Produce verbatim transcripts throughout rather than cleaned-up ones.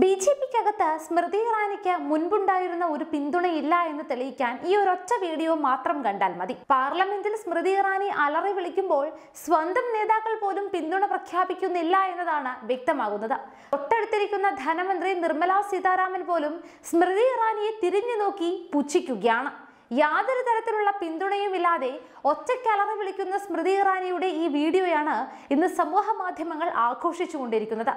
ബിജെപിക്കകത്ത സ്മൃതി ഇറാനിക്ക് മുൻപുണ്ടായിരുന്ന ഒരു പിന്തുണയില്ല എന്ന് തെളിയിക്കാൻ ഈ ഒരൊറ്റ വീഡിയോ മാത്രം കണ്ടാൽ മതി. പാർലമെന്റിൽ സ്മൃതി ഇറാനി അലറി വിളിക്കുമ്പോൾ സ്വന്തം നേതാക്കൾ പോലും പിന്തുണ പ്രഖ്യാപിക്കുന്നില്ല എന്നതാണ് വ്യക്തമാകുന്നത്. തൊട്ടടുത്തിരിക്കുന്ന ധനമന്ത്രി നിർമ്മല സീതാരാമൻ പോലും സ്മൃതി ഇറാനിയെ തിരിഞ്ഞു നോക്കി പുച്ഛിക്കുകയാണ്. യാതൊരു തരത്തിലുള്ള പിന്തുണയുമില്ലാതെ ഒറ്റയ്ക്കലറി വിളിക്കുന്ന സ്മൃതി ഇറാനിയുടെ ഈ വീഡിയോയാണ് ഇന്ന് സമൂഹ മാധ്യമങ്ങൾ ആഘോഷിച്ചുകൊണ്ടിരിക്കുന്നത്.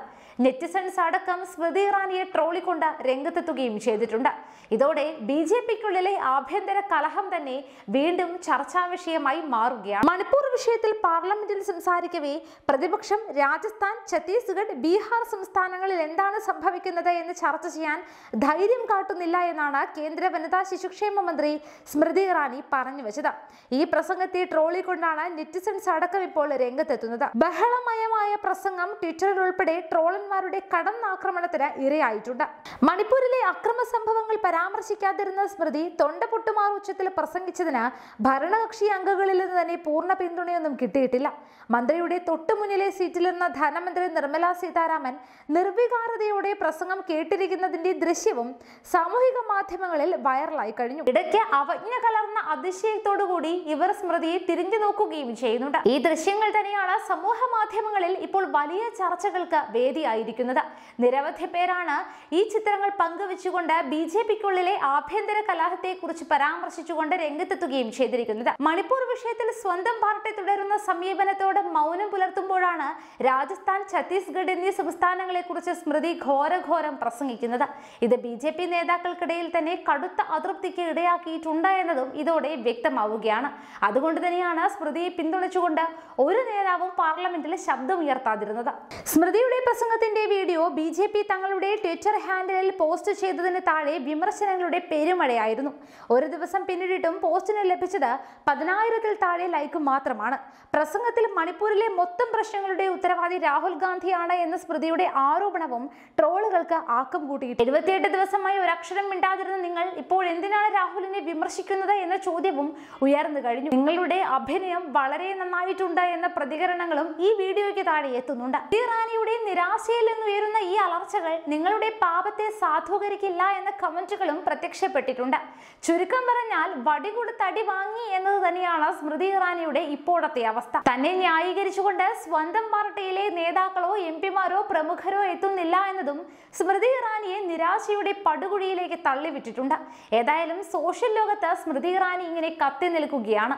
നെറ്റിസൺസ് അടക്കം സ്മൃതി ഇറാനിയെ ട്രോളിക്കൊണ്ട് രംഗത്തെത്തുകയും ചെയ്തിട്ടുണ്ട്. ഇതോടെ ബി ജെ പിക്കുള്ളിലെ ആഭ്യന്തര കലഹം തന്നെ വീണ്ടും ചർച്ചാ വിഷയമായി മാറുകയാണ്. മണിപ്പൂർ വിഷയത്തിൽ പാർലമെന്റിൽ സംസാരിക്കവേ പ്രതിപക്ഷം രാജസ്ഥാൻ, ഛത്തീസ്ഗഡ്, ബീഹാർ സംസ്ഥാനങ്ങളിൽ എന്താണ് സംഭവിക്കുന്നത് എന്ന് ചർച്ച ചെയ്യാൻ ധൈര്യം കാട്ടുന്നില്ല എന്നാണ് കേന്ദ്ര വനിതാ ശിശുക്ഷേമ മന്ത്രി സ്മൃതി ഇറാനി പറഞ്ഞു വെച്ചത്. ഈ പ്രസംഗത്തെ ട്രോളി കൊണ്ടാണ് നെറ്റിസൺസ് അടക്കം ഇപ്പോൾ രംഗത്തെത്തുന്നത്. ബഹളമയമായ പ്രസംഗം ട്വിറ്ററിൽ ഉൾപ്പെടെ ട്രോളന്മാരുടെ കടന്നാക്രമണത്തിന് ഇരയായിട്ടുണ്ട്. മണിപ്പൂരിലെ അക്രമ സംഭവങ്ങൾ പരാമർശിക്കാതിരുന്ന സ്മൃതി തൊണ്ട പൊട്ടുമാർ ഉച്ചത്തിൽ പ്രസംഗിച്ചതിന് ഭരണകക്ഷി അംഗങ്ങളിൽ നിന്ന് തന്നെ പൂർണ്ണ പിന്തുണയൊന്നും കിട്ടിയിട്ടില്ല. മന്ത്രിയുടെ തൊട്ടുമുന്നിലെ സീറ്റിലിരുന്ന ധനമന്ത്രി നിർമ്മല സീതാരാമൻ നിർവികാരതയോടെ പ്രസംഗം കേട്ടിരിക്കുന്നതിന്റെ ദൃശ്യവും സാമൂഹിക മാധ്യമങ്ങളിൽ വൈറലായി കഴിഞ്ഞു. ഇടയ്ക്ക് അവജ്ഞ കലർന്ന അതിശയത്തോടുകൂടി ഇവർ സ്മൃതിയെ തിരിഞ്ഞു നോക്കുകയും ചെയ്യുന്നുണ്ട്. ഈ ദൃശ്യങ്ങൾ തന്നെയാണ് സമൂഹ മാധ്യമങ്ങളിൽ ഇപ്പോൾ വലിയ ചർച്ചകൾക്ക് വേദിയായിരിക്കുന്നത്. നിരവധി പേരാണ് ഈ ചിത്രങ്ങൾ പങ്കുവെച്ചുകൊണ്ട് ബി ജെ പിക്കുള്ളിലെ ആഭ്യന്തര കലഹത്തെ കുറിച്ച് പരാമർശിച്ചുകൊണ്ട് രംഗത്തെത്തുകയും ചെയ്തിരിക്കുന്നത്. മണിപ്പൂർ വിഷയത്തിൽ സ്വന്തം പാർട്ടി തുടരുന്ന സമീപനത്തോട് മൗനം പുലർത്തുമ്പോഴാണ് രാജസ്ഥാൻ, ഛത്തീസ്ഗഡ് എന്നീ സംസ്ഥാനങ്ങളെ കുറിച്ച് സ്മൃതി ഘോരഘോരം പ്രസംഗിക്കുന്നത്. ഇത് ബി ജെ പി നേതാക്കൾക്കിടയിൽ തന്നെ കടുത്ത അതൃപ്തിക്ക് ഇടയാക്കി ും ഇതോടെ വ്യക്തമാവുകയാണ്. അതുകൊണ്ട് തന്നെയാണ് സ്മൃതിയെ പിന്തുണച്ചുകൊണ്ട് ഒരു നേതാവും പാർലമെന്റിൽ ശബ്ദമുയർത്താതിരുന്നത്. സ്മൃതിയുടെ പ്രസംഗത്തിന്റെ വീഡിയോ ബി ജെ പി തങ്ങളുടെ ട്വിറ്റർ ഹാൻഡിലിൽ പോസ്റ്റ് ചെയ്തതിന് താഴെ വിമർശനങ്ങളുടെ പെരുമഴയായിരുന്നു. ഒരു ദിവസം പിന്നിട്ടിട്ടും പോസ്റ്റിന് ലഭിച്ചത് പതിനായിരത്തിൽ താഴെ ലൈക്ക് മാത്രമാണ്. പ്രസംഗത്തിൽ മണിപ്പൂരിലെ മൊത്തം പ്രശ്നങ്ങളുടെ ഉത്തരവാദി രാഹുൽ ഗാന്ധിയാണ് എന്ന സ്മൃതിയുടെ ആരോപണവും ട്രോളുകൾക്ക് ആക്കം കൂട്ടിയിട്ടുണ്ട്. എഴുപത്തിയെട്ട് ദിവസമായി ഒരക്ഷരം മിണ്ടാതിരുന്ന നിങ്ങൾ ഇപ്പോൾ എന്തിനാണ് രാഹുലിനെ വിമർശിക്കുന്നത് എന്ന ചോദ്യവും ഉയർന്നു കഴിഞ്ഞു. നിങ്ങളുടെ അഭിനയം വളരെ നന്നായിട്ടുണ്ട് എന്ന പ്രതികരണങ്ങളും ഈ വീഡിയോയ്ക്ക് താഴെ എത്തുന്നുണ്ട്. ഇറാനിയുടെ നിരാശയിൽ നിന്നുയരുന്ന ഈ അലർച്ചകൾ നിങ്ങളുടെ പാപത്തെ സാധൂകരിക്കില്ല എന്ന കമന്റുകളും പ്രത്യക്ഷപ്പെട്ടിട്ടുണ്ട്. ചുരുക്കം പറഞ്ഞാൽ വടികൊടുത്ത് അടി വാങ്ങി എന്നത് തന്നെയാണ് സ്മൃതി ഇറാനിയുടെ ഇപ്പോഴത്തെ അവസ്ഥ. തന്നെ ന്യായീകരിച്ചുകൊണ്ട് സ്വന്തം പാർട്ടിയിലെ നേതാക്കളോ എം പിമാരോ പ്രമുഖരോ എത്തുന്നില്ല എന്നതും സ്മൃതി ഇറാനിയെ നിരാശയുടെ പടുകുഴിയിലേക്ക് തള്ളിവിട്ടിട്ടുണ്ട്. ഏതായാലും സോഷ്യൽ ലോകത്ത് സ്മൃതി ഇറാനി ഇങ്ങനെ കത്തി നിൽക്കുകയാണ്.